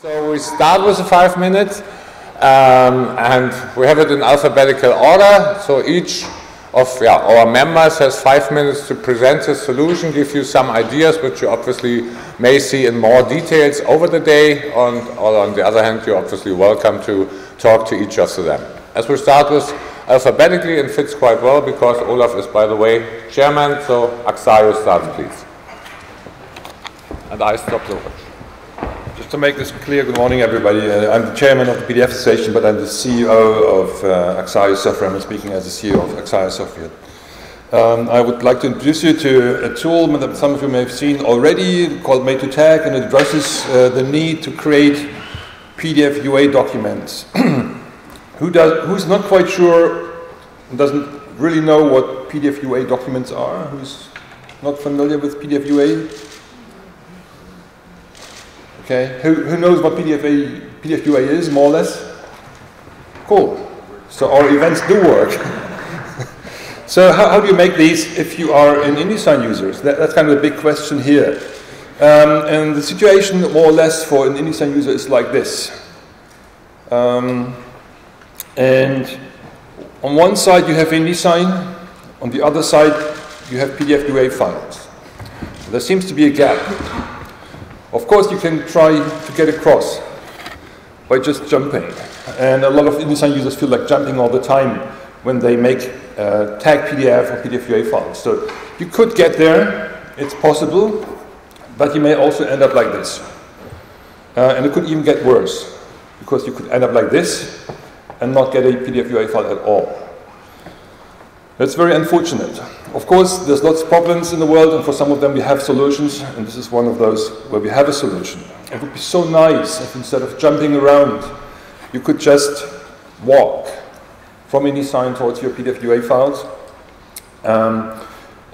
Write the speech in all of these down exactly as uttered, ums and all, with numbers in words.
So we start with the five minutes um, and we have it in alphabetical order. So each of yeah, our members has five minutes to present the solution, give you some ideas which you obviously may see in more details over the day. On, or on the other hand, you're obviously welcome to talk to each of them. As we start with alphabetically, and fits quite well because Olaf is, by the way, chairman. So Axaio starts, please. And I stop the watch. Just to make this clear, good morning everybody. Uh, I'm the chairman of the P D F Association, but I'm the C E O of uh, Axaio Software. I'm speaking as the C E O of Axaio Software. Um, I would like to introduce you to a tool that some of you may have seen already called MadeToTag, and it addresses uh, the need to create P D F U A documents. Who does, who's not quite sure, doesn't really know what P D F U A documents are? Who's not familiar with P D F U A? Okay. Who, who knows what P D F U A is, more or less? Cool. So our events do work. So how, how do you make these if you are an InDesign user? That, that's kind of a big question here. Um, and the situation, more or less, for an InDesign user is like this. Um, and on one side you have InDesign, on the other side you have P D F U A files. There seems to be a gap. Of course, you can try to get across by just jumping. And a lot of InDesign users feel like jumping all the time when they make uh, tag P D F or P D F U A files. So you could get there, it's possible, but you may also end up like this. Uh, and it could even get worse, because you could end up like this and not get a P D F U A file at all. That's very unfortunate. Of course, there's lots of problems in the world, and for some of them we have solutions, and this is one of those where we have a solution. It would be so nice if instead of jumping around, you could just walk from InDesign towards your P D F U A files. Um,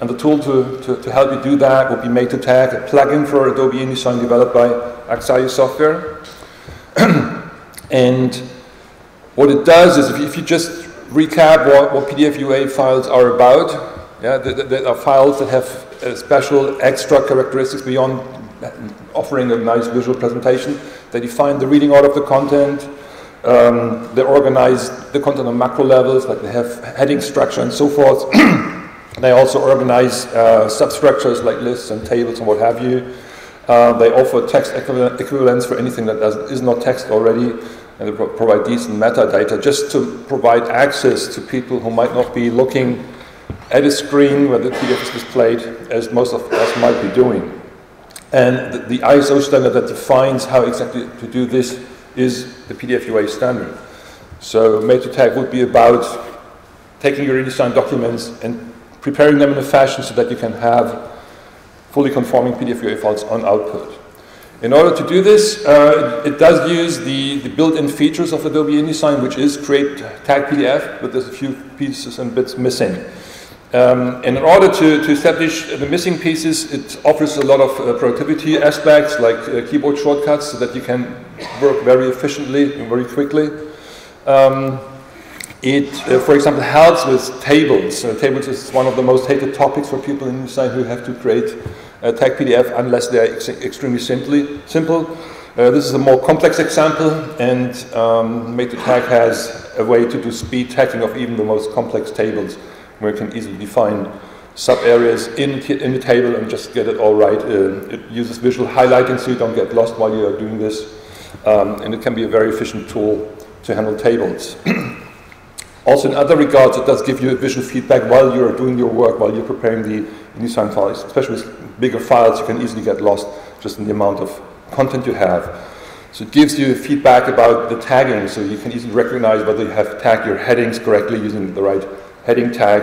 and the tool to, to, to help you do that would be MadeToTag, a plugin for Adobe InDesign developed by axaio Software. And what it does is, if you, if you just recap what, what P D F U A files are about. Yeah, there are files that have uh, special extra characteristics beyond offering a nice visual presentation. They define the reading order of the content. Um, they organize the content on macro levels, like they have heading structure and so forth. They also organize uh, substructures like lists and tables and what have you. Uh, they offer text equivalence for anything that doesn't, is not text already. And they pro provide decent metadata just to provide access to people who might not be looking at a screen where the P D F is displayed, as most of us might be doing. And the, the I S O standard that defines how exactly to do this is the P D F U A standard. So MadeToTag would be about taking your InDesign documents and preparing them in a fashion so that you can have fully conforming P D F U A files on output. In order to do this, uh, it, it does use the, the built-in features of Adobe InDesign, which is create tag P D F, but there's a few pieces and bits missing. Um, and in order to, to establish the missing pieces, it offers a lot of uh, productivity aspects, like uh, keyboard shortcuts, so that you can work very efficiently and very quickly. Um, it, uh, for example, helps with tables. Uh, tables is one of the most hated topics for people in InDesign who have to create Uh, tag P D F unless they are ex extremely simply, simple. Uh, this is a more complex example, and um, MadeToTag has a way to do speed tagging of even the most complex tables, where you can easily define sub-areas in, in the table and just get it all right. Uh, it uses visual highlighting so you don't get lost while you are doing this, um, and it can be a very efficient tool to handle tables. Also, in other regards, it does give you visual feedback while you're doing your work, while you're preparing the InDesign files. Especially with bigger files, you can easily get lost just in the amount of content you have. So it gives you feedback about the tagging, so you can easily recognize whether you have tagged your headings correctly using the right heading tag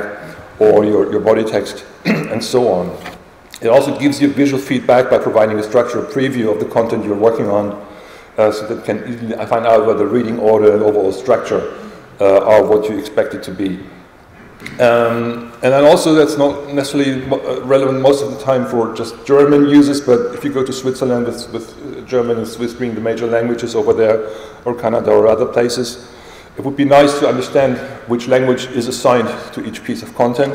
or your, your body text, and so on. It also gives you visual feedback by providing a structural preview of the content you're working on, uh, so that you can easily find out whether the reading order and overall structure Uh, are what you expect it to be. Um, and then also, that's not necessarily mo relevant most of the time for just German users, but if you go to Switzerland, with, with German and Swiss being the major languages over there, or Canada or other places, it would be nice to understand which language is assigned to each piece of content.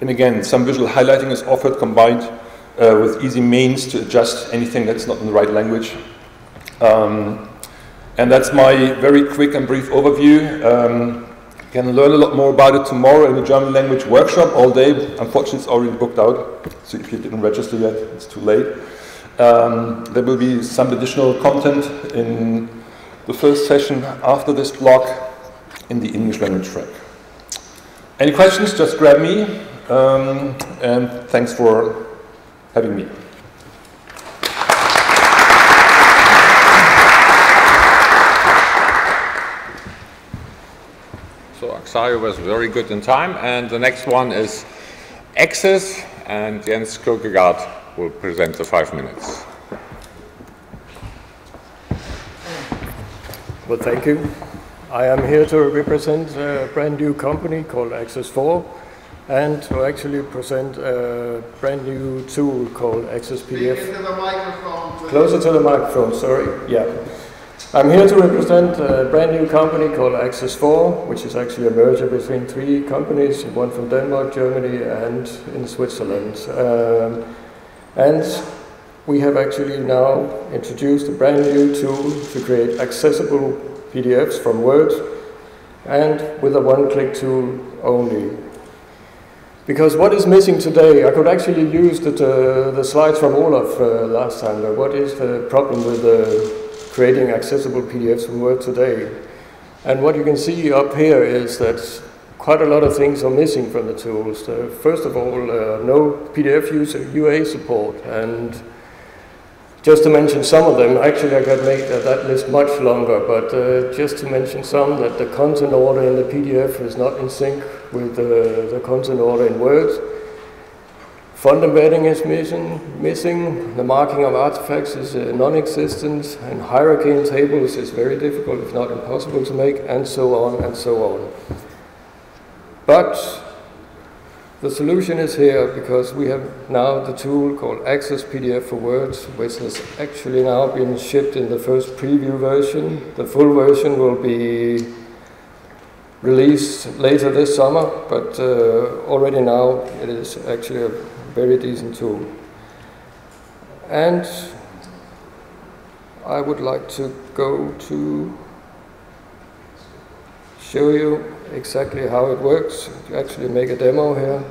And again, some visual highlighting is offered, combined uh, with easy means to adjust anything that's not in the right language. Um, and that's my very quick and brief overview. Um, you can learn a lot more about it tomorrow in the German language workshop all day. Unfortunately, it's already booked out, so if you didn't register yet, it's too late. Um, there will be some additional content in the first session after this block in the English language track. Any questions, just grab me, um, and thanks for having me. So Axaio was very good in time, and the next one is Access, and Jens Kierkegaard will present the five minutes. Well, thank you. I am here to represent a brand new company called axes four and to actually present a brand new tool called Access P D F. To Closer to the microphone, sorry. Yeah. I'm here to represent a brand new company called axes four, which is actually a merger between three companies, one from Denmark, Germany, and in Switzerland. Um, And we have actually now introduced a brand new tool to create accessible P D Fs from Word and with a one-click tool only. Because what is missing today, I could actually use the, uh, the slides from Olaf uh, last time. But what is the problem with uh, creating accessible P D Fs from Word today? And what you can see up here is that quite a lot of things are missing from the tools. Uh, first of all, uh, no P D F U A support, and just to mention some of them, actually I could make that, that list much longer, but uh, just to mention some, that the content order in the P D F is not in sync with uh, the content order in Word. Font embedding is missing, missing. The marking of artifacts is uh, non-existent, and hierarchy in tables is very difficult, if not impossible to make, and so on and so on. But the solution is here, because we have now the tool called Access P D F for Word, which has actually now been shipped in the first preview version. The full version will be released later this summer, but uh, already now it is actually a very decent tool. And I would like to go to show you exactly how it works, to actually make a demo here.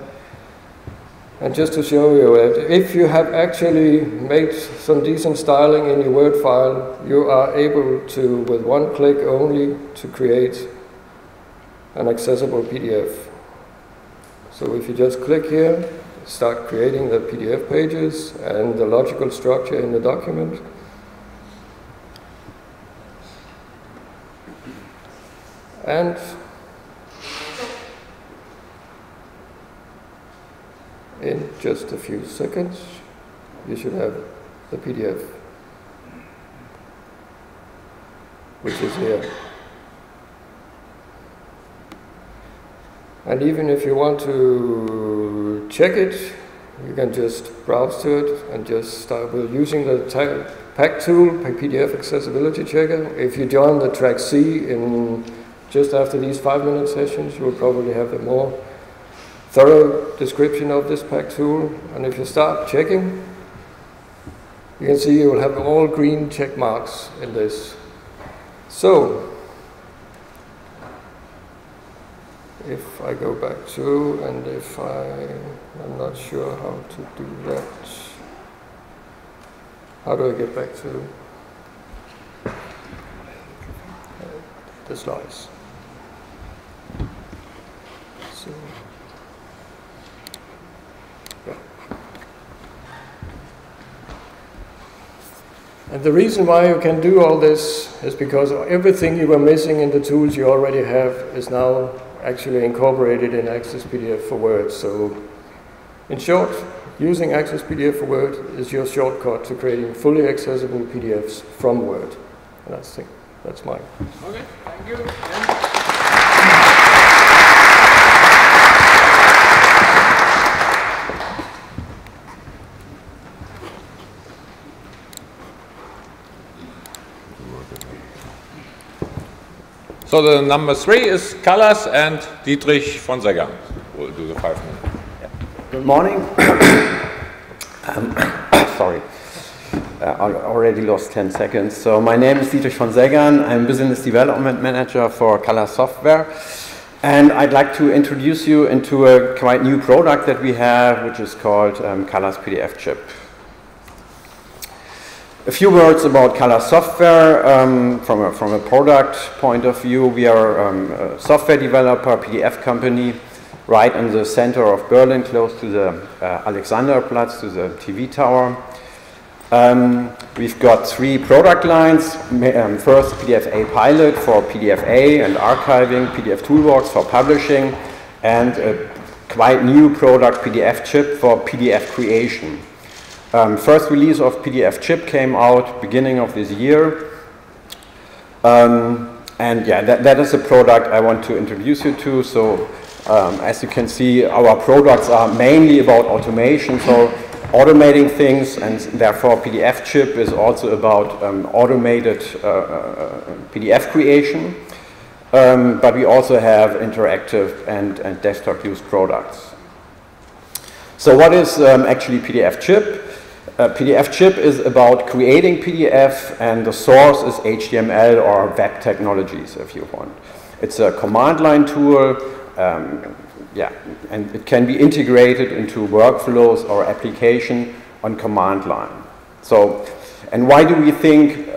And just to show you, if you have actually made some decent styling in your Word file, you are able to, with one click only, to create an accessible P D F. So if you just click here, start creating the P D F pages and the logical structure in the document. And in just a few seconds, you should have the P D F, which is here. And even if you want to check it, you can just browse to it and just start with using the P A C tool, P D F Accessibility Checker. If you join the track C in just after these five-minute sessions, you will probably have a more thorough description of this P A C tool, and if you start checking, you can see you will have all green check marks in this. So, if I go back to, and if I, I'm not sure how to do that. How do I get back to the slides? So. And the reason why you can do all this is because everything you were missing in the tools you already have is now actually incorporated in Access P D F for Word. So, in short, using Access P D F for Word is your shortcut to creating fully accessible P D Fs from Word. And that's, the, that's mine. Okay, thank you. So the number three is Callas, and Dietrich von Seggern will do the five minutes. Yeah. Good morning. um, sorry. I already lost ten seconds. So my name is Dietrich von Seggern. I'm Business Development Manager for Callas Software. And I'd like to introduce you into a quite new product that we have, which is called um, Callas P D F Chip. A few words about Callas Software. Um, from, a, from a product point of view, we are um, a software developer, P D F company, right in the center of Berlin, close to the uh, Alexanderplatz, to the T V tower. Um, we've got three product lines. Um, first, P D F A Pilot for P D F A and archiving, P D F Toolbox for publishing, and a quite new product, P D F Chip, for P D F creation. Um, first release of P D F Chip came out beginning of this year. Um, and yeah, that, that is a product I want to introduce you to. So um, as you can see, our products are mainly about automation. So automating things, and therefore P D F Chip is also about um, automated uh, uh, P D F creation, um, but we also have interactive and, and desktop use products. So what is um, actually P D F Chip? Uh, P D F Chip is about creating P D F, and the source is H T M L or web technologies, if you want. It's a command line tool. Um, Yeah, and it can be integrated into workflows or application on command line. So, and why do we think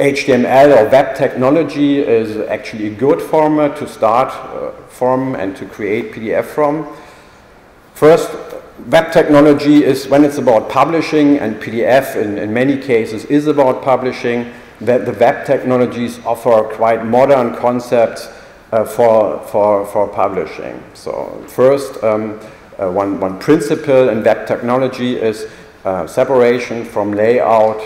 H T M L or web technology is actually a good format to start uh, from and to create P D F from? First, web technology is when it's about publishing, and P D F in, in many cases is about publishing, that the web technologies offer quite modern concepts Uh, for, for, for publishing. So first, um, uh, one, one principle in web technology is uh, separation from layout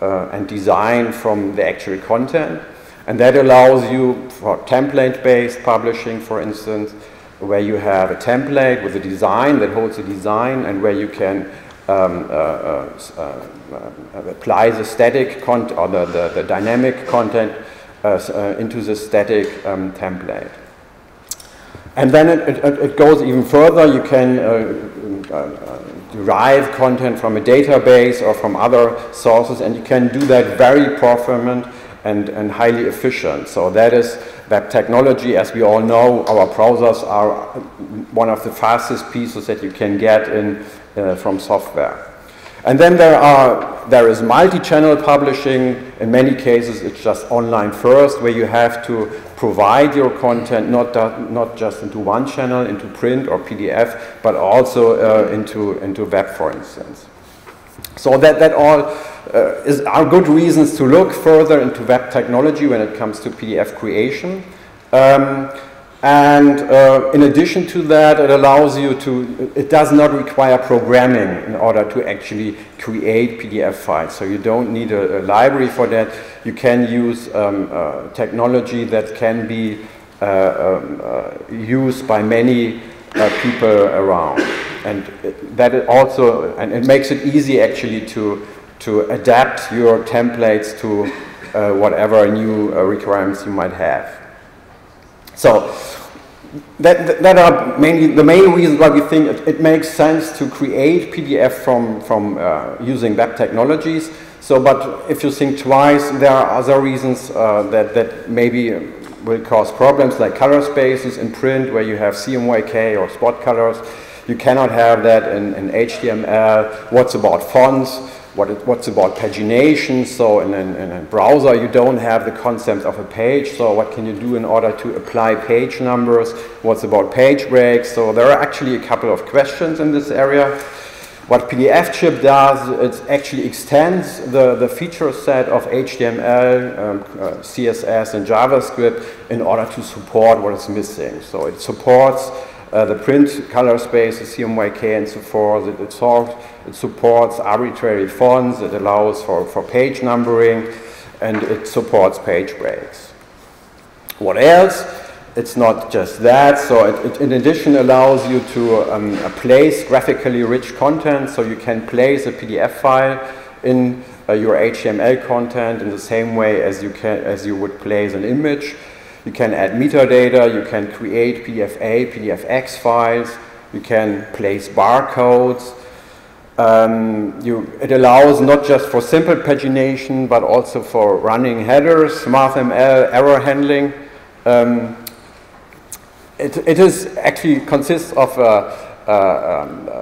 uh, and design from the actual content. And that allows you for template-based publishing, for instance, where you have a template with a design that holds a design, and where you can um, uh, uh, uh, uh, apply the static cont or the, the, the dynamic content Uh, into the static um, template. And then it, it, it goes even further. You can uh, uh, derive content from a database or from other sources, and you can do that very performant and, and highly efficient. So that is web technology. As we all know, our browsers are one of the fastest pieces that you can get in, uh, from software. And then there are there is multi-channel publishing. In many cases, it's just online first, where you have to provide your content not that, not just into one channel, into print or P D F, but also uh, into into web, for instance. So that that all uh, is are good reasons to look further into web technology when it comes to P D F creation. Um, And uh, in addition to that, it allows you to, it does not require programming in order to actually create P D F files. So you don't need a, a library for that. You can use um, uh, technology that can be uh, um, uh, used by many uh, people around. And it, that also, and it makes it easy actually to, to adapt your templates to uh, whatever new uh, requirements you might have. So that, that are mainly the main reasons why we think it, it makes sense to create P D F from, from uh, using web technologies. So, but if you think twice, there are other reasons uh, that, that maybe will cause problems, like color spaces in print, where you have C M Y K or spot colors. You cannot have that in, in H T M L. What's about fonts? What it, what's about pagination? So in, in, in a browser, you don't have the concept of a page. So what can you do in order to apply page numbers? What's about page breaks? So there are actually a couple of questions in this area. What P D F Chip does, it actually extends the, the feature set of H T M L, um, uh, C S S, and JavaScript in order to support what is missing. So it supports Uh, the print color space, the C M Y K, and so forth. It, it, it supports arbitrary fonts, it allows for, for page numbering, and it supports page breaks. What else? It's not just that. So it, it in addition allows you to um, place graphically rich content, so you can place a P D F file in uh, your H T M L content in the same way as you, can, as you would place an image. You can add metadata, you can create P D F A, P D F X files, you can place barcodes, Um, you, it allows not just for simple pagination, but also for running headers, MathML, error handling. Um, it, it is actually consists of a,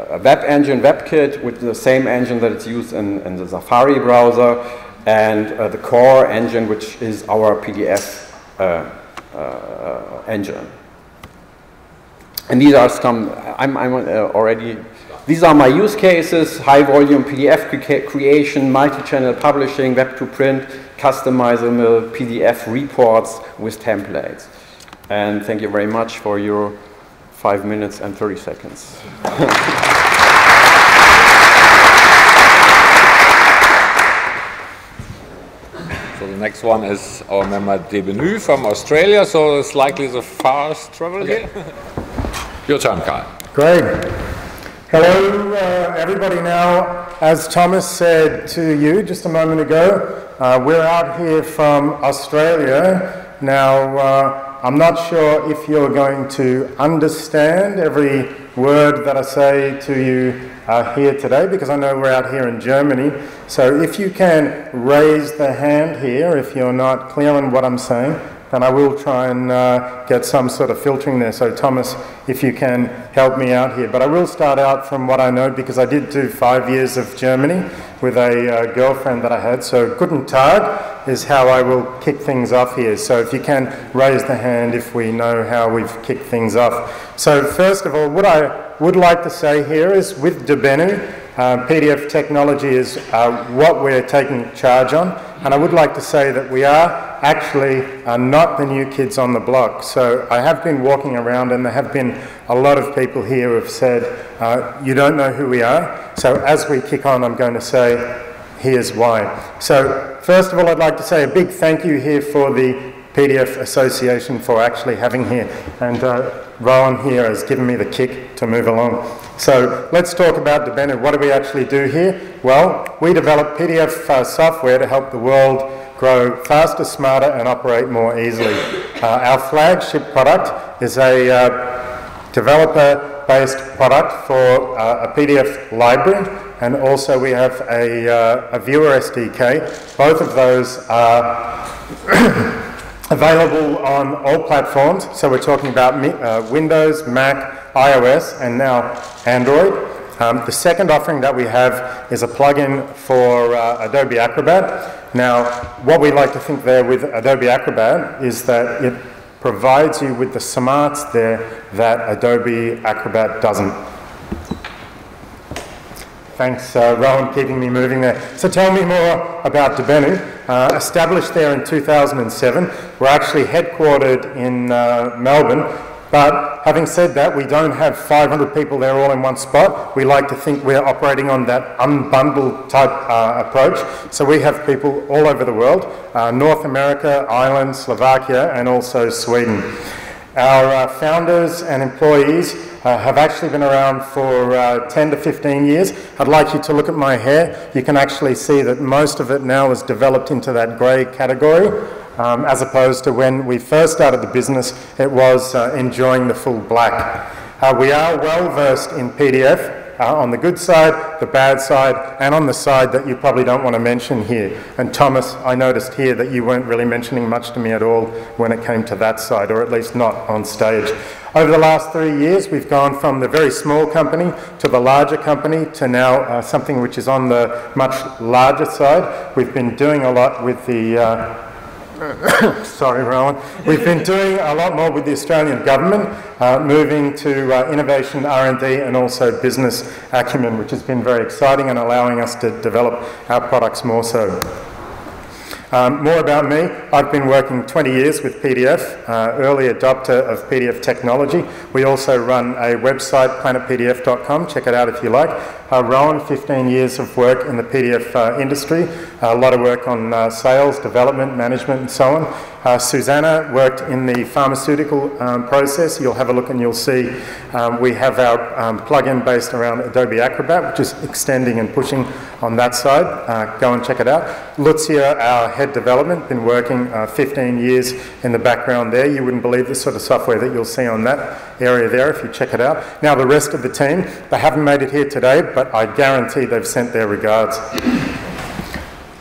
a, a web engine, WebKit, with the same engine that is used in, in the Safari browser, and uh, the core engine, which is our P D F uh, uh, engine. And these are some. I'm, I'm uh, already. These are my use cases: high-volume P D F cre creation, multi-channel publishing, web-to-print, customizable P D F reports with templates. And thank you very much for your five minutes and thirty seconds. So the next one is our member Debenu from Australia. So it's likely the fast travel okay. here. Your turn, Karl. Great. Hello, uh, everybody. Now, as Thomas said to you just a moment ago, uh, we're out here from Australia. Now, uh, I'm not sure if you're going to understand every word that I say to you uh, here today, because I know we're out here in Germany. So if you can raise the hand here if you're not clear on what I'm saying, and I will try and uh, get some sort of filtering there. So Thomas, if you can help me out here. But I will start out from what I know, because I did do five years of Germany with a uh, girlfriend that I had. So Guten Tag is how I will kick things off here. So if you can raise the hand if we know how we've kicked things off. So first of all, what I would like to say here is with Debenu, Uh, P D F technology is uh, what we're taking charge on, and I would like to say that we are actually uh, not the new kids on the block. So I have been walking around, and there have been a lot of people here who have said, uh, you don't know who we are. So as we kick on, I'm going to say, here's why. So first of all, I'd like to say a big thank you here for the P D F Association for actually having here, and uh, Rowan here has given me the kick to move along. So let's talk about Debenu. What do we actually do here? Well, we develop P D F uh, software to help the world grow faster, smarter, and operate more easily. Uh, our flagship product is a uh, developer-based product for uh, a P D F library, and also we have a, uh, a viewer S D K. Both of those are available on all platforms, so we're talking about uh, Windows, Mac, iOS, and now Android. Um, the second offering that we have is a plugin for uh, Adobe Acrobat. Now, what we like to think there with Adobe Acrobat is that it provides you with the smarts there that Adobe Acrobat doesn't. Thanks, uh, Rowan, keeping me moving there. So tell me more about Debenu. Uh, established there in two thousand seven. We're actually headquartered in uh, Melbourne, but having said that, we don't have five hundred people there all in one spot. We like to think we're operating on that unbundled type uh, approach. So we have people all over the world, uh, North America, Ireland, Slovakia, and also Sweden. Our uh, founders and employees uh, have actually been around for uh, ten to fifteen years. I'd like you to look at my hair. You can actually see that most of it now is developed into that grey category, um, as opposed to when we first started the business, it was uh, enjoying the full black. Uh, we are well versed in P D F. Uh, on the good side, the bad side, and on the side that you probably don't want to mention here. And Thomas, I noticed here that you weren't really mentioning much to me at all when it came to that side, or at least not on stage. Over the last three years, we've gone from the very small company to the larger company to now uh, something which is on the much larger side. We've been doing a lot with the... Uh, sorry, Rowan. We've been doing a lot more with the Australian government, uh, moving to uh, innovation, R and D, and also business acumen, which has been very exciting and allowing us to develop our products more so. Um, more about me. I've been working twenty years with P D F, uh, early adopter of P D F technology. We also run a website, planet P D F dot com. Check it out if you like. Uh, Rowan, fifteen years of work in the P D F uh, industry, a lot of work on uh, sales, development, management, and so on. Uh, Susanna worked in the pharmaceutical um, process. You'll have a look and you'll see um, we have our um, plugin based around Adobe Acrobat, which is extending and pushing on that side. Uh, go and check it out. Lucia, our head development, been working uh, fifteen years in the background there. You wouldn't believe the sort of software that you'll see on that area there if you check it out. Now the rest of the team, they haven't made it here today, but I guarantee they've sent their regards.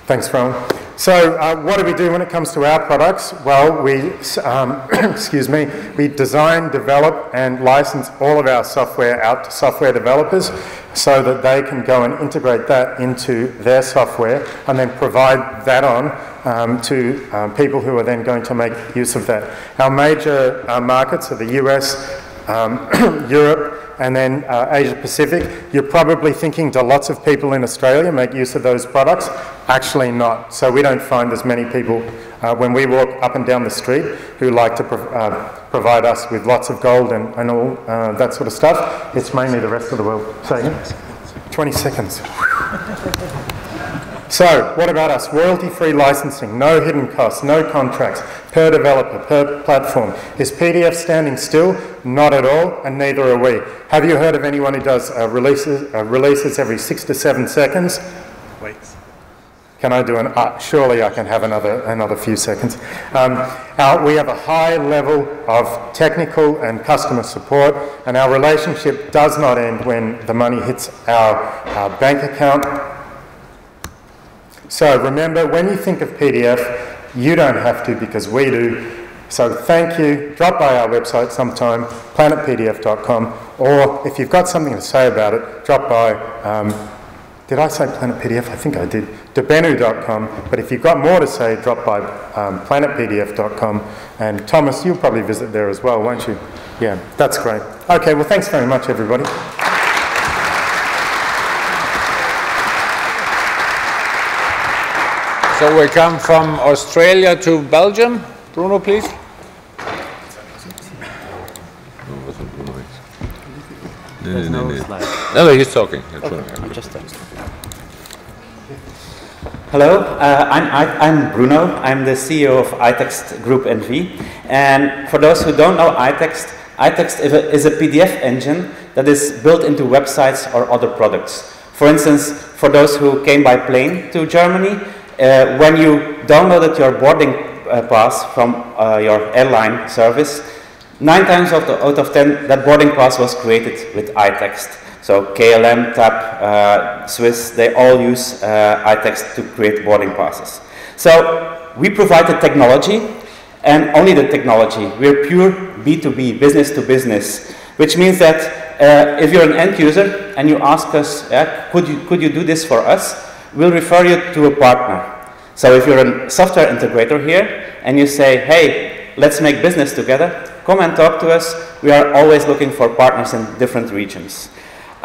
Thanks, Rowan. So uh, what do we do when it comes to our products? Well, we, um, excuse me, we design, develop and license all of our software out to software developers so that they can go and integrate that into their software and then provide that on um, to um, people who are then going to make use of that. Our major uh, markets are the U S, um, Europe, and then uh, Asia Pacific. You're probably thinking, do lots of people in Australia make use of those products? Actually not. So we don't find as many people uh, when we walk up and down the street who like to pro uh, provide us with lots of gold and, and all uh, that sort of stuff. It's mainly the rest of the world. So, yeah. twenty seconds. So what about us? Royalty-free licensing, no hidden costs, no contracts, per developer, per platform. Is P D F standing still? Not at all, and neither are we. Have you heard of anyone who does uh, releases, uh, releases every six to seven seconds? Wait. Can I do an, uh, surely I can have another, another few seconds. Um, our, we have a high level of technical and customer support, and our relationship does not end when the money hits our, our bank account. So remember, when you think of P D F, you don't have to because we do. So thank you. Drop by our website sometime, planet P D F dot com, or if you've got something to say about it, drop by, um, did I say planet P D F? I think I did. Debenu dot com, but if you've got more to say, drop by um, planet P D F dot com. And Thomas, you'll probably visit there as well, won't you? Yeah, that's great. Okay, well, thanks very much, everybody. So we come from Australia to Belgium. Bruno, please. No, no, no, he's talking. Okay. I'm just Hello, uh, I'm, I, I'm Bruno. I'm the C E O of iText Group N V. And for those who don't know iText, iText is a, is a P D F engine that is built into websites or other products. For instance, for those who came by plane to Germany, Uh, when you downloaded your boarding uh, pass from uh, your airline service, nine times out of, out of ten, that boarding pass was created with iText. So K L M, TAP, uh, Swiss, they all use uh, iText to create boarding passes. So we provide the technology and only the technology. We're pure B two B, business to business, which means that uh, if you're an end user and you ask us, yeah, could you, could you do this for us? We'll refer you to a partner. So if you're a software integrator here and you say, hey, let's make business together, come and talk to us. We are always looking for partners in different regions.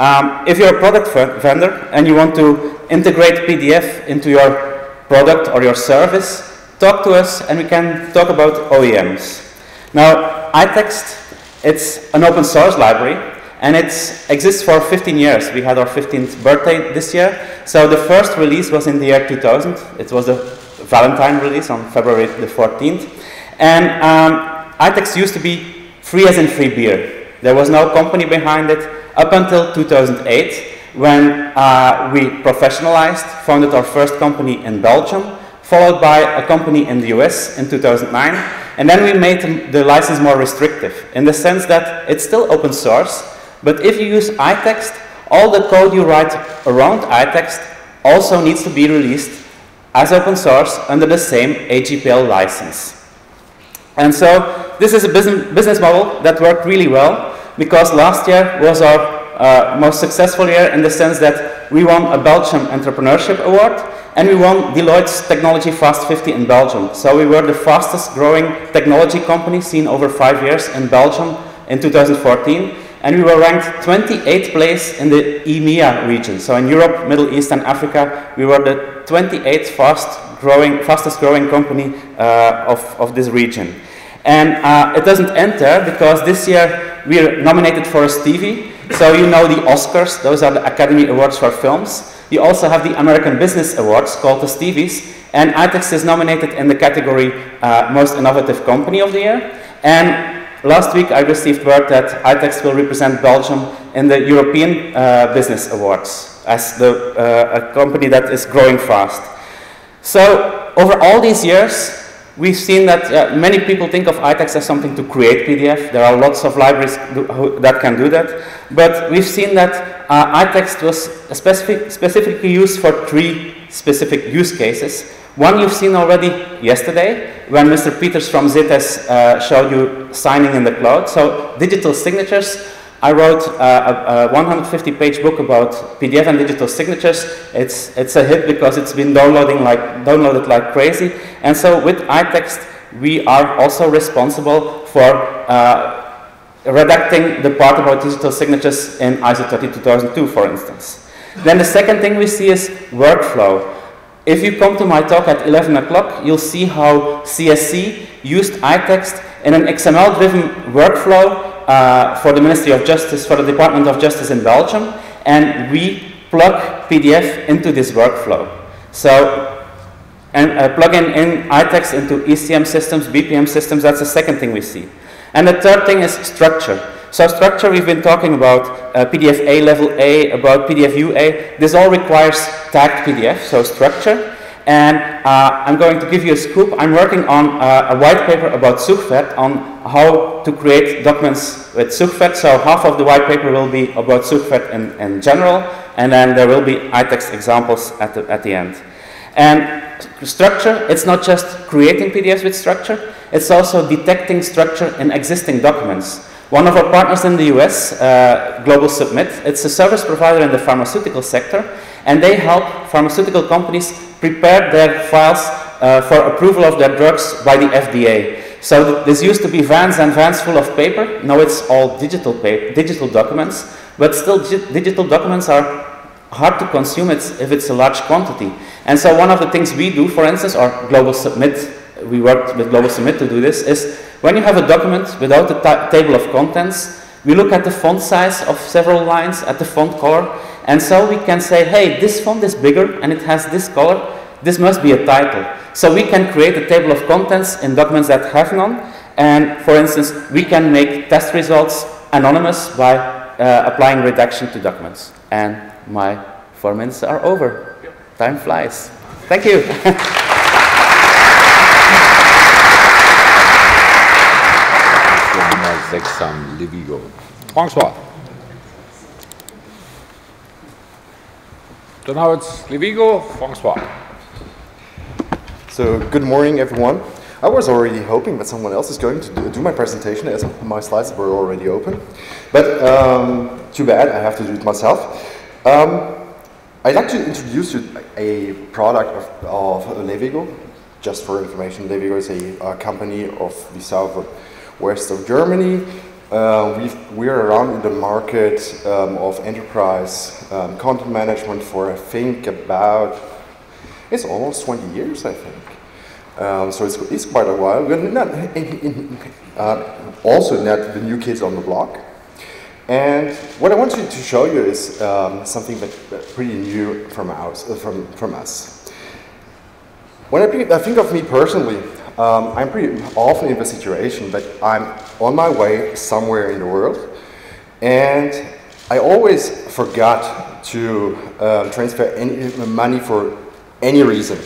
Um, if you're a product vendor and you want to integrate P D F into your product or your service, talk to us and we can talk about O E Ms. Now, iText, it's an open source library. And it exists for fifteen years. We had our fifteenth birthday this year. So the first release was in the year two thousand. It was a Valentine release on February the fourteenth. And um, iText used to be free as in free beer. There was no company behind it up until two thousand eight, when uh, we professionalized, founded our first company in Belgium, followed by a company in the U S in two thousand nine. And then we made the license more restrictive in the sense that it's still open source. But if you use iText, all the code you write around iText also needs to be released as open source under the same A G P L license. And so this is a business model that worked really well, because last year was our uh, most successful year in the sense that we won a Belgium Entrepreneurship Award and we won Deloitte's Technology Fast fifty in Belgium. So we were the fastest growing technology company seen over five years in Belgium in two thousand fourteen. And we were ranked twenty-eighth place in the EMEA region. So in Europe, Middle East and Africa, we were the twenty-eighth fast growing, fastest growing company uh, of, of this region. And uh, it doesn't end there, because this year we are nominated for a Stevie. So you know the Oscars, those are the Academy Awards for films. You also have the American Business Awards called the Stevies. And iText is nominated in the category uh, Most Innovative Company of the Year. And last week I received word that iText will represent Belgium in the European uh, Business Awards as the, uh, a company that is growing fast. So over all these years, we've seen that uh, many people think of iText as something to create P D F. There are lots of libraries do, who, that can do that. But we've seen that uh, iText was specific, specifically used for three specific use cases. One you've seen already yesterday, when Mister Peters from Z T E S uh, showed you signing in the cloud. So digital signatures. I wrote uh, a one hundred fifty page book about P D F and digital signatures. It's, it's a hit because it's been downloading like, downloaded like crazy. And so with iText, we are also responsible for uh, redacting the part about digital signatures in I S O thirty two thousand two, for instance. Then the second thing we see is workflow. If you come to my talk at eleven o'clock, you'll see how C S C used iText in an X M L-driven workflow Uh, for the Ministry of Justice, for the Department of Justice in Belgium, and we plug P D F into this workflow. So, and uh, plug in, in iText into E C M systems, B P M systems. That's the second thing we see. And the third thing is structure. So structure, we've been talking about uh, P D F A, level A, about P D F U A. This all requires tagged P D F, so structure. And uh, I'm going to give you a scoop. I'm working on uh, a white paper about Zugpferd, on how to create documents with Zugpferd. So half of the white paper will be about Zugpferd in, in general, and then there will be iText examples at the, at the end. And structure, it's not just creating P D Fs with structure, it's also detecting structure in existing documents. One of our partners in the U S, uh, Global Submit, it's a service provider in the pharmaceutical sector, and they help pharmaceutical companies prepare their files uh, for approval of their drugs by the F D A. So th this used to be vans and vans full of paper. Now it's all digital, paper, digital documents, but still digital documents are hard to consume it's, if it's a large quantity. And so one of the things we do, for instance, or Global Submit, we worked with Global Submit to do this, is when you have a document without a table of contents, we look at the font size of several lines, at the font color, and so we can say, hey, this font is bigger and it has this color, this must be a title. So we can create a table of contents in documents that have none, and for instance, we can make test results anonymous by uh, applying redaction to documents. And my four minutes are over. Yep. Time flies. Thank you. sechs am Levigo. François. So now it's Levigo, François. So good morning, everyone. I was already hoping that someone else is going to do my presentation, as my slides were already open. But um, too bad, I have to do it myself. Um, I'd like to introduce you a product of, of Levigo. Just for information, Levigo is a, a company of the south of west of Germany. Uh, we've, we're around in the market um, of enterprise um, content management for I think about, it's almost twenty years I think. Um, so it's, it's quite a while. We're not in, in, uh, also not the new kids on the block. And what I want to, to show you is um, something that's pretty new from, ours, uh, from, from us. When I think of me personally, Um, I'm pretty often in the situation that I'm on my way somewhere in the world, and I always forgot to uh, transfer any money for any reason.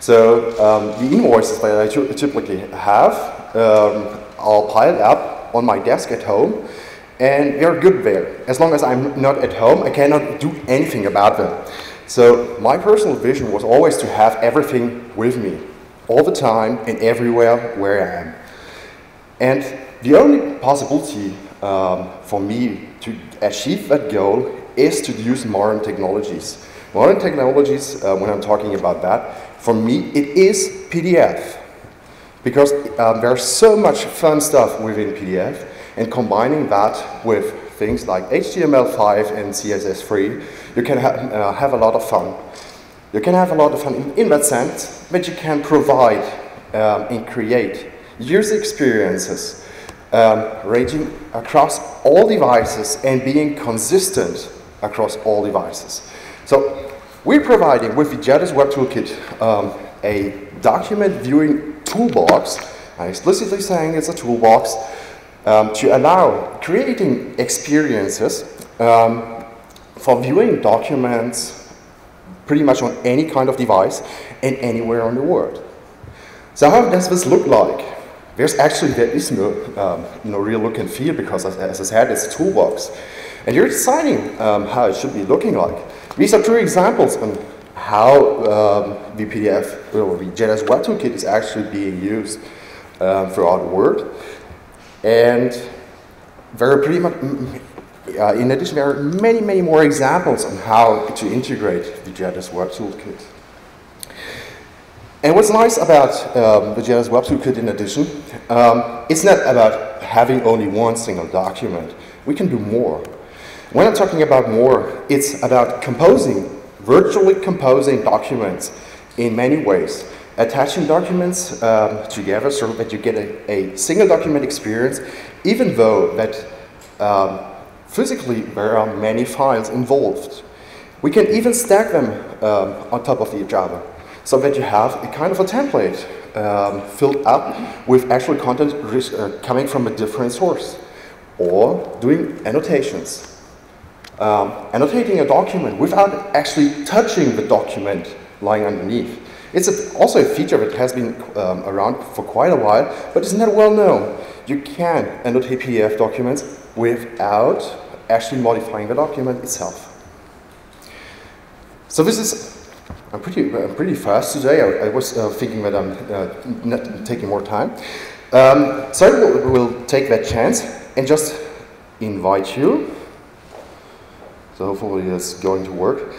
So um, the invoices that I typically have, um, I'll pile up on my desk at home, and they're good there. As long as I'm not at home, I cannot do anything about them. So my personal vision was always to have everything with me, all the time and everywhere where I am. And the only possibility um, for me to achieve that goal is to use modern technologies. Modern technologies, uh, when I'm talking about that, for me it is P D F. Because um, there's so much fun stuff within P D F, and combining that with things like H T M L five and C S S three, you can ha uh, have a lot of fun. You can have a lot of fun in, in that sense, but you can provide um, and create user experiences um, ranging across all devices and being consistent across all devices. So we're providing with the J T E S Web Toolkit um, a document viewing toolbox. I'm explicitly saying it's a toolbox um, to allow creating experiences um, for viewing documents pretty much on any kind of device and anywhere on the world. So how does this look like? There's actually, there is no, um, no real look and feel because, as I said, it's a toolbox. And you're deciding um, how it should be looking like. These are two examples on how um, the P D F or the J D S Web Toolkit is actually being used um, throughout Word. And there are pretty much, uh, in addition, there are many, many more examples on how to integrate the J D S Web Toolkit. And what's nice about um, the J D S Web Toolkit, in addition, um, it's not about having only one single document. We can do more. When I'm talking about more, it's about composing, virtually composing documents in many ways, attaching documents um, together so that you get a, a single document experience, even though that um, physically there are many files involved. We can even stack them um, on top of each other, so that you have a kind of a template um, filled up with actual content uh, coming from a different source, or doing annotations. Um, annotating a document without actually touching the document lying underneath. It's a, also a feature that has been um, around for quite a while, but it's not well known. You can annotate P D F documents without actually modifying the document itself. So this is I'm pretty, I'm pretty fast today. I, I was uh, thinking that I'm uh, not taking more time. Um, so I will, will take that chance and just invite you. So hopefully that's going to work.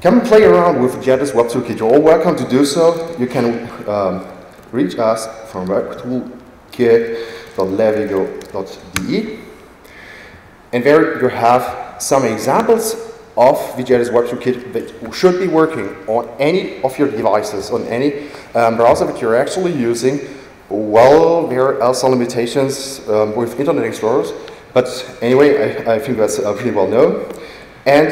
Come play around with J D S Web Toolkit. You're all welcome to do so. You can um, reach us from webtoolkit dot levigo dot d e. And there you have some examples of the J D S Web Toolkit that should be working on any of your devices, on any um, browser that you're actually using. Well, there are some limitations um, with Internet Explorers, but anyway, I, I think that's uh, pretty well known. And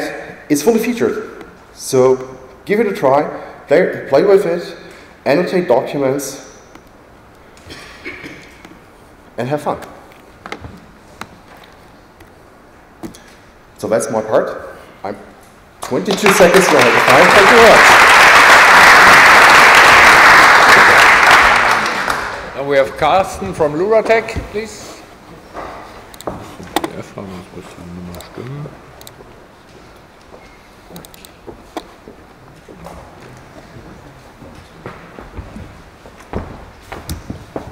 it's fully featured, so give it a try, play, play with it, annotate documents, and have fun. So that's my part. I'm twenty-two seconds behind the time. Thank you very much. Now we have Carsten from LuraTech, please.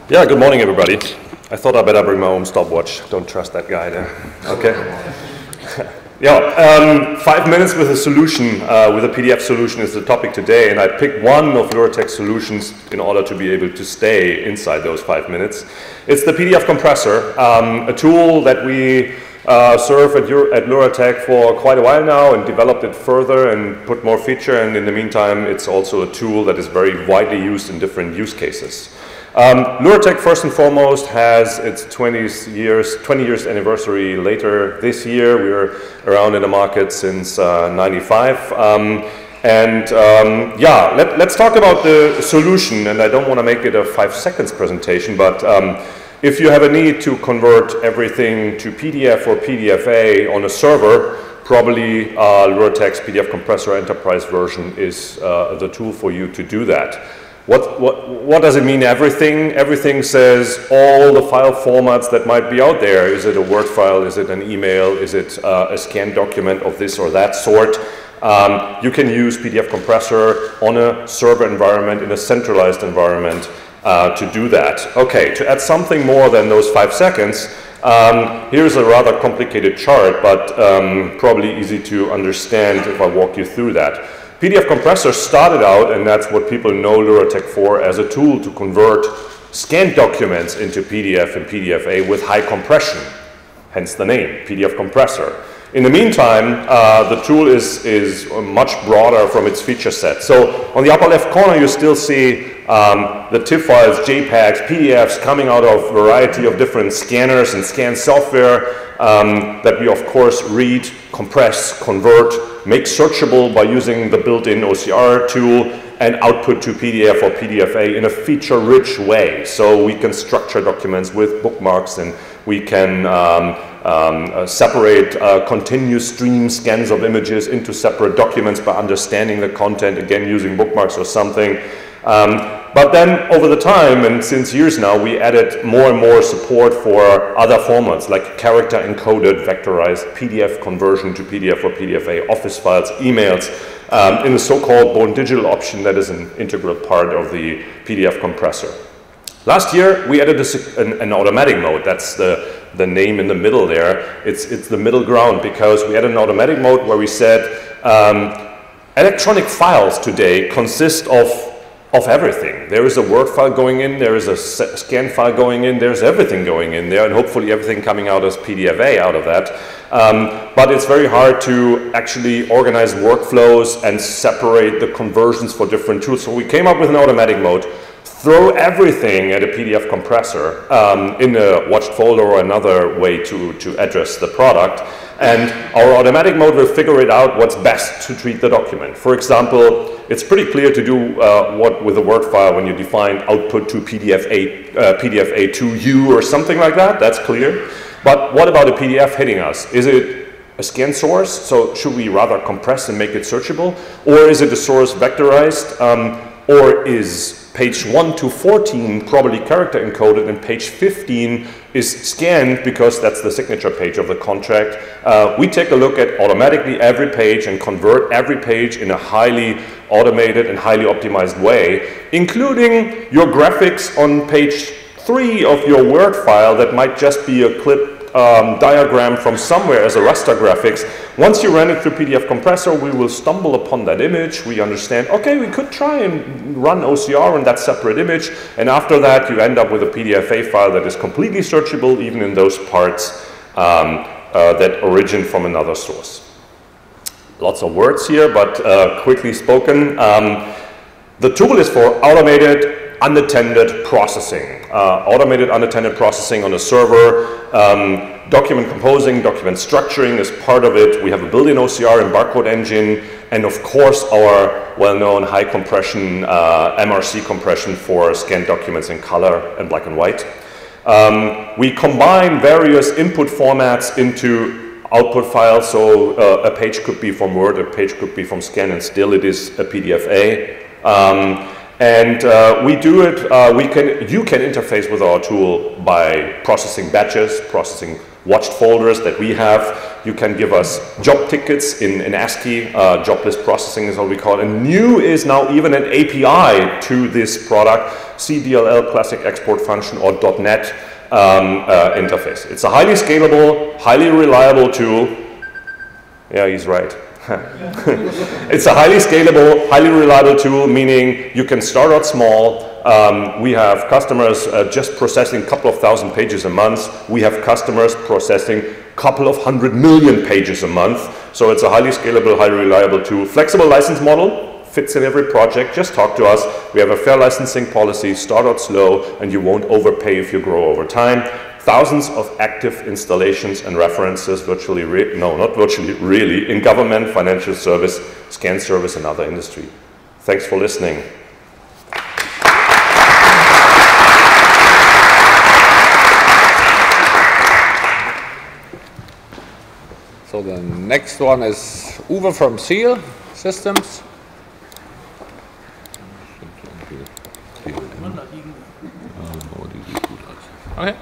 Yeah, good morning, everybody. I thought I better bring my own stopwatch. Don't trust that guy there. Okay. Yeah, um, five minutes with a solution, uh, with a P D F solution is the topic today, and I picked one of LuraTech's solutions in order to be able to stay inside those five minutes. It's the P D F Compressor, um, a tool that we uh, serve at, Euro at LuraTech for quite a while now and developed it further and put more feature, and in the meantime it's also a tool that is very widely used in different use cases. Um, LuraTech first and foremost has its twenty years anniversary later this year. We were around in the market since uh, ninety-five. Um, and um, yeah, let, let's talk about the solution, and I don't want to make it a five seconds presentation, but um, if you have a need to convert everything to P D F or P D F A on a server, probably uh, LuraTech's P D F Compressor Enterprise version is uh, the tool for you to do that. What, what, what does it mean, everything? Everything says all the file formats that might be out there. Is it a Word file? Is it an email? Is it uh, a scanned document of this or that sort? Um, you can use P D F Compressor on a server environment, in a centralized environment uh, to do that. Okay, to add something more than those five seconds, um, here's a rather complicated chart, but um, probably easy to understand if I walk you through that. P D F Compressor started out, and that's what people know LuraTech for, as a tool to convert scanned documents into P D F and P D F A with high compression, hence the name, P D F Compressor. In the meantime, uh, the tool is, is much broader from its feature set. So on the upper left corner, you still see um, the TIFF files, JPEGs, P D Fs coming out of a variety of different scanners and scan software. Um, that we of course read, compress, convert, make searchable by using the built-in O C R tool, and output to P D F or P D F A in a feature-rich way. So we can structure documents with bookmarks, and we can um, um, uh, separate uh, continuous stream scans of images into separate documents by understanding the content, again using bookmarks or something. Um, but then over the time, and since years now, we added more and more support for other formats like character encoded, vectorized, P D F conversion to P D F or P D F A, office files, emails, um, in the so-called born digital option that is an integral part of the P D F compressor. Last year, we added a, an, an automatic mode. That's the, the name in the middle there. It's, it's the middle ground, because we added an automatic mode where we said um, electronic files today consist of of everything. There is a Word file going in, there is a scan file going in, there's everything going in there, and hopefully everything coming out as P D F A out of that. Um, but it's very hard to actually organize workflows and separate the conversions for different tools. So we came up with an automatic mode. Throw everything at a P D F compressor um, in a watched folder or another way to, to address the product. And our automatic mode will figure it out what's best to treat the document. For example, it's pretty clear to do uh, what with a Word file when you define output to P D F A, uh, P D F A to you or something like that. That's clear. But what about a P D F hitting us? Is it a scan source? So should we rather compress and make it searchable? Or is it a source vectorized? Um, or is page one to fourteen probably character encoded and page fifteen is scanned because that's the signature page of the contract? Uh, we take a look at automatically every page and convert every page in a highly automated and highly optimized way, including your graphics on page three of your Word file that might just be a clip Um, diagram from somewhere as a raster graphics. Once you run it through P D F compressor, we will stumble upon that image. We understand, okay, we could try and run O C R on that separate image, and after that you end up with a P D F A file that is completely searchable even in those parts um, uh, that origin from another source. Lots of words here, but uh, quickly spoken. Um, the tool is for automated unattended processing, uh, automated unattended processing on a server. Um, document composing, document structuring is part of it. We have a built-in O C R and barcode engine, and of course our well-known high compression, uh, M R C compression for scanned documents in color and black and white. Um, we combine various input formats into output files, so uh, a page could be from Word, a page could be from scan, and still it is a P D F A. Um, And uh, we do it, uh, we can, you can interface with our tool by processing batches, processing watched folders that we have. You can give us job tickets in, in ASCII, uh, job list processing is what we call it. And new is now even an A P I to this product, C D L L classic export function or dot net um, uh, interface. It's a highly scalable, highly reliable tool. Yeah, he's right. It's a highly scalable, highly reliable tool, meaning you can start out small. Um, we have customers uh, just processing a couple of thousand pages a month. We have customers processing a couple of hundred million pages a month. So it's a highly scalable, highly reliable tool. Flexible license model, fits in every project. Just talk to us. We have a fair licensing policy. Start out slow, and you won't overpay if you grow over time. Thousands of active installations and references virtually, re no, not virtually, really, in government, financial service, scan service, and other industry. Thanks for listening. So the next one is Uwe from SEAL Systems. Okay.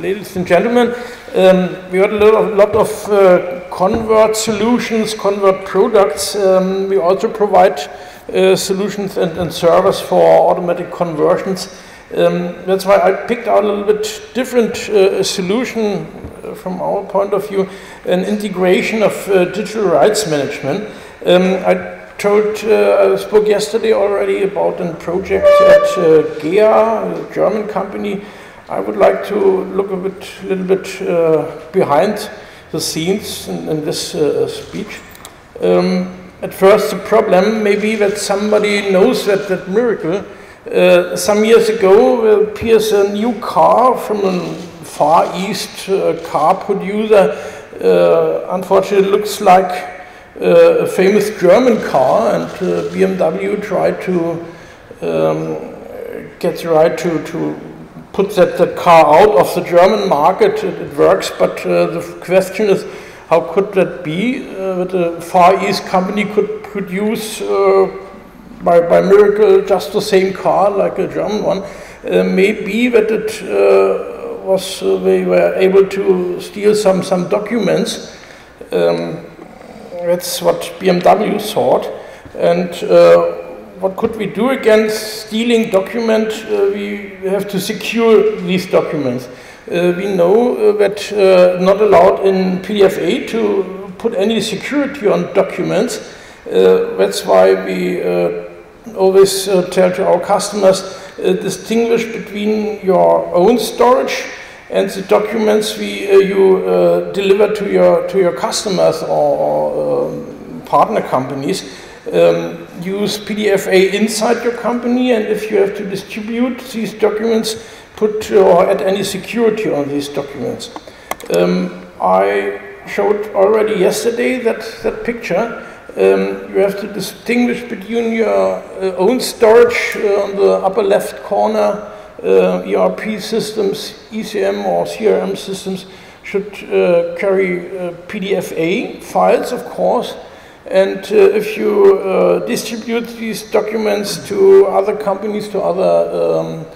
Ladies and gentlemen, um, we had a little, lot of uh, convert solutions, convert products. Um, we also provide uh, solutions and, and servers for automatic conversions. Um, that's why I picked out a little bit different uh, solution uh, from our point of view, an integration of uh, digital rights management. Um, I Told, uh, I spoke yesterday already about a project at uh, G E A, a German company. I would like to look a bit, little bit uh, behind the scenes in, in this uh, speech. Um, at first, the problem may be that somebody knows that, that miracle. Uh, some years ago, uh, appears a new car from a Far East uh, car producer. Uh, unfortunately, it looks like Uh, a famous German car, and uh, B M W tried to um, get the right to, to put that, that car out of the German market. It, it works, but uh, the question is, how could that be uh, that a Far East company could could use uh, by, by miracle just the same car like a German one, uh, maybe that it uh, was uh, they were able to steal some some documents. Um, that's what B M W thought. And uh, what could we do against stealing documents? Uh, we have to secure these documents. Uh, we know uh, that uh, not allowed in P D F A to put any security on documents. Uh, that's why we uh, always uh, tell to our customers, uh, distinguish between your own storage and the documents we, uh, you uh, deliver to your, to your customers or um, partner companies. Um, use P D F A inside your company, and if you have to distribute these documents, put or add any security on these documents. Um, I showed already yesterday that, that picture. Um, you have to distinguish between your uh, own storage uh, on the upper left corner. Uh, E R P systems, E C M or C R M systems should uh, carry uh, P D F A files, of course. And uh, if you uh, distribute these documents to other companies, to other um,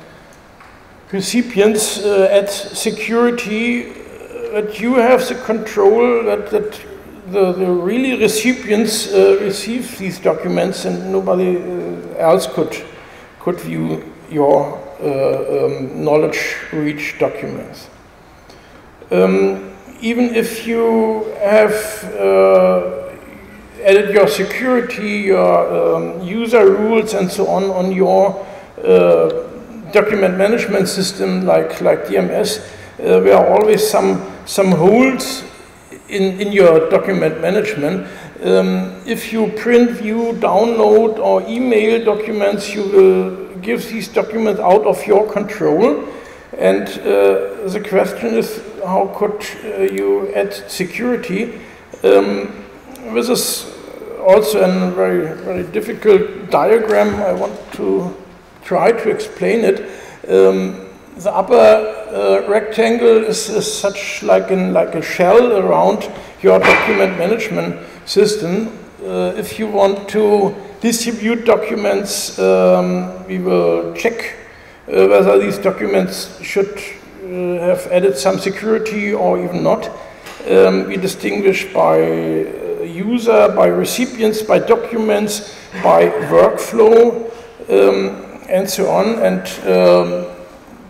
recipients, uh, at security, uh, that you have the control that, that the, the really recipients uh, receive these documents and nobody uh, else could, could view your uh, um, knowledge-rich documents. Um, even if you have uh, added your security, your um, user rules, and so on on your uh, document management system, like like D M S, uh, there are always some some holes in in your document management. Um, if you print, view, download, or email documents, you will give these documents out of your control. And uh, the question is, how could uh, you add security? Um, This is also a very, very difficult diagram. I want to try to explain it. Um, the upper uh, rectangle is, is such like, in, like a shell around your document management system. Uh, if you want to distribute documents, um, we will check uh, whether these documents should uh, have added some security or even not. Um, we distinguish by user, by recipients, by documents, by workflow, um, and so on, and um,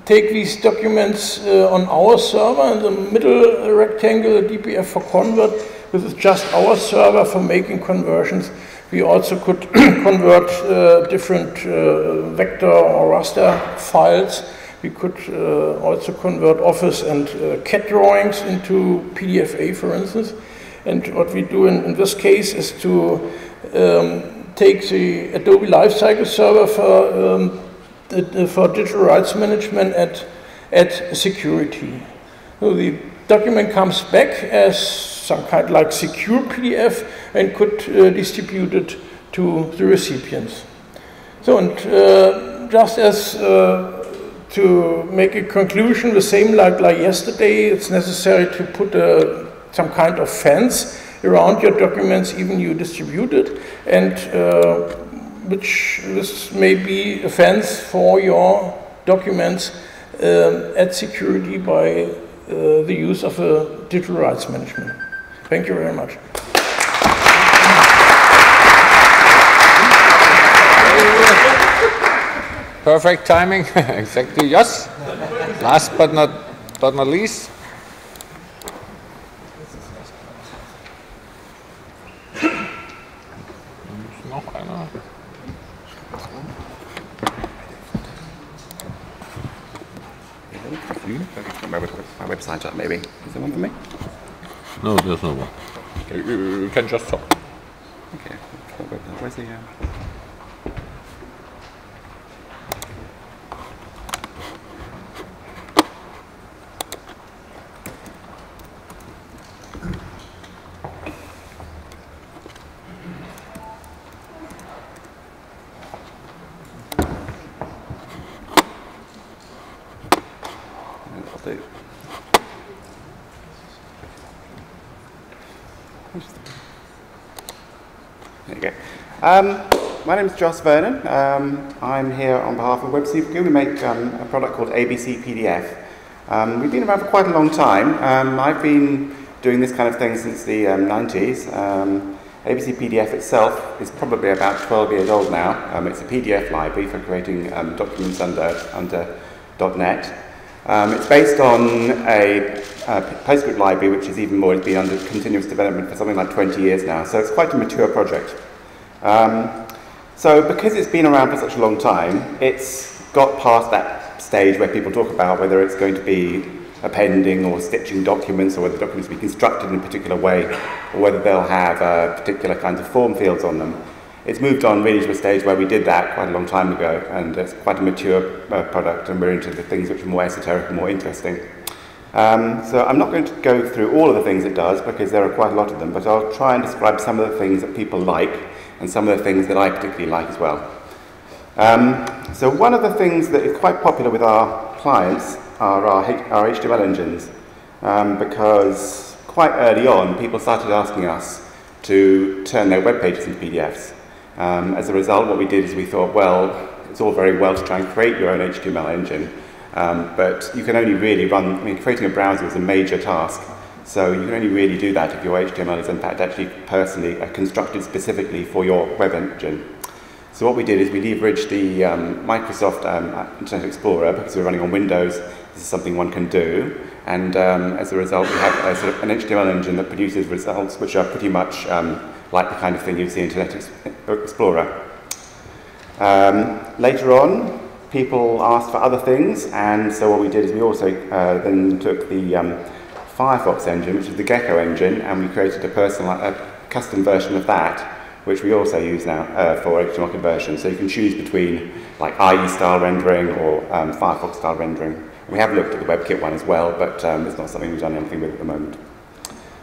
take these documents uh, on our server. In the middle rectangle, D P F for convert, this is just our server for making conversions. We also could convert uh, different uh, vector or raster files. We could uh, also convert Office and uh, C A D drawings into P D F A, for instance. And what we do in, in this case is to um, take the Adobe Lifecycle Server for, um, the, for digital rights management at, at security. So the document comes back as some kind of like secure P D F and could uh, distribute it to the recipients. So, and uh, just as uh, to make a conclusion, the same like, like yesterday, it's necessary to put a some kind of fence around your documents, even you distribute it, and uh, which this may be a fence for your documents um, at security by uh, the use of a digital rights management. Thank you very much. Perfect timing, exactly, yes. Last but not, but not least. Website up, maybe. Is there one for me? No, there's no one. Okay, you can just talk. Okay. Where's the, Um, my name is Jos Vernon. Um, I'm here on behalf of WebKit. We make um, a product called A B C P D F. Um, we've been around for quite a long time. Um, I've been doing this kind of thing since the um, nineties. Um, A B C P D F itself is probably about twelve years old now. Um, it's a P D F library for creating um, documents under, under .NET. Um, it's based on a, a PostScript library, which is even more, it's been under continuous development for something like twenty years now, so it's quite a mature project. Um, so because it's been around for such a long time, it's got past that stage where people talk about whether it's going to be appending or stitching documents, or whether documents will be constructed in a particular way, or whether they'll have uh, particular kinds of form fields on them. It's moved on really to a stage where we did that quite a long time ago, and it's quite a mature uh, product, and we're into the things which are more esoteric and more interesting. Um, so I'm not going to go through all of the things it does, because there are quite a lot of them, but I'll try and describe some of the things that people like, and some of the things that I particularly like as well. Um, so one of the things that is quite popular with our clients are our, our H T M L engines, um, because quite early on, people started asking us to turn their web pages into P D Fs. Um, as a result, what we did is we thought, well, it's all very well to try and create your own H T M L engine, um, but you can only really run, I mean, creating a browser is a major task, so you can only really do that if your H T M L is in fact actually personally uh, constructed specifically for your web engine. So what we did is we leveraged the um, Microsoft um, Internet Explorer, because we're running on Windows, this is something one can do, and um, as a result we have a, sort of an H T M L engine that produces results which are pretty much um, like the kind of thing you see in Internet Explorer. Um, later on, people asked for other things, and so what we did is we also uh, then took the um, Firefox engine, which is the Gecko engine, and we created a, personal, a custom version of that, which we also use now uh, for H T M L conversion. So you can choose between like I E style rendering or um, Firefox style rendering. We have looked at the WebKit one as well, but um, it's not something we've done anything with at the moment.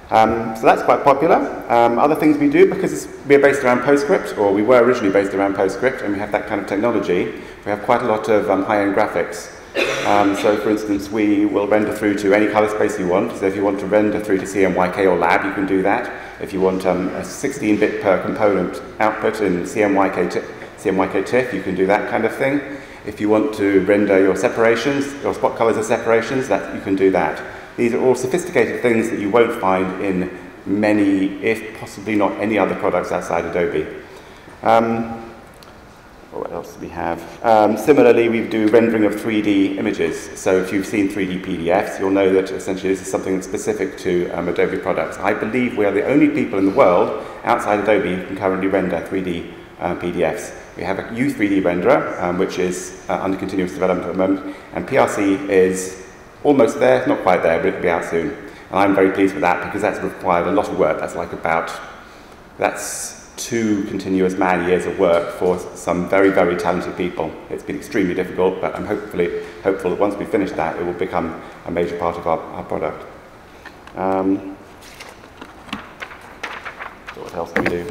Um, so that's quite popular. Um, other things we do, because it's, we're based around PostScript, or we were originally based around PostScript, and we have that kind of technology, we have quite a lot of um, high-end graphics. Um, so for instance, we will render through to any color space you want. So if you want to render through to C M Y K or lab, you can do that. If you want um, a sixteen bit per component output in C M Y K, T C M Y K TIFF, you can do that kind of thing. If you want to render your separations, your spot colors as separations, that, you can do that. These are all sophisticated things that you won't find in many, if possibly not any other products outside Adobe. Um, what else do we have? Um, similarly, we do rendering of three D images. So if you've seen three D P D Fs, you'll know that essentially this is something that's specific to um, Adobe products. I believe we are the only people in the world outside Adobe who can currently render three D uh, P D Fs. We have a U three D renderer, um, which is uh, under continuous development at the moment, and P R C is almost there, not quite there, but it'll be out soon. And I'm very pleased with that, because that's required a lot of work. That's like about, that's two continuous man years of work for some very, very talented people. It's been extremely difficult, but I'm hopefully, hopeful that once we finish that, it will become a major part of our, our product. Um, so what else do we do?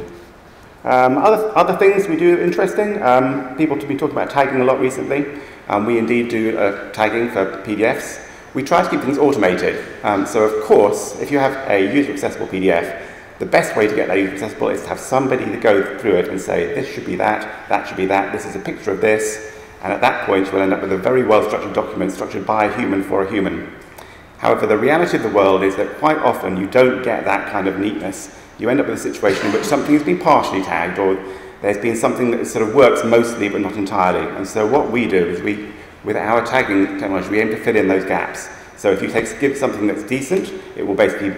Um, other, other things we do interesting, um, people have been talking about tagging a lot recently. Um, we indeed do uh, tagging for P D Fs. We try to keep things automated. Um, so of course, if you have a user-accessible P D F, the best way to get that user-accessible is to have somebody to go through it and say, this should be that, that should be that, this is a picture of this, and at that point you'll end up with a very well-structured document structured by a human for a human. However, the reality of the world is that quite often you don't get that kind of neatness. You end up with a situation in which something has been partially tagged, or there's been something that sort of works mostly but not entirely. And so what we do is we, with our tagging technology, we aim to fill in those gaps. So if you take, give something that's decent, it will basically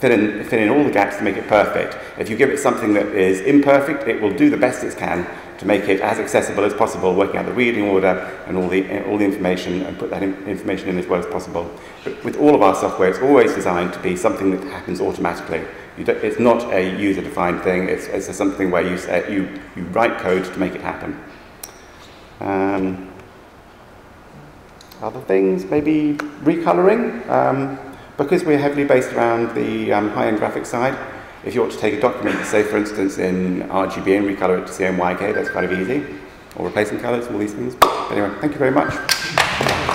fill in, fill in all the gaps to make it perfect. If you give it something that is imperfect, it will do the best it can to make it as accessible as possible, working out the reading order and all the, all the information, and put that in, information in as well as possible. But with all of our software, it's always designed to be something that happens automatically. You don't, it's not a user-defined thing, it's, it's something where you, say, you, you write code to make it happen. Um, other things, maybe recoloring, um, because we're heavily based around the um, high-end graphic side. If you want to take a document, say for instance in R G B and recolor it to C M Y K, that's kind of easy, or replacing colors, all these things. But anyway, thank you very much.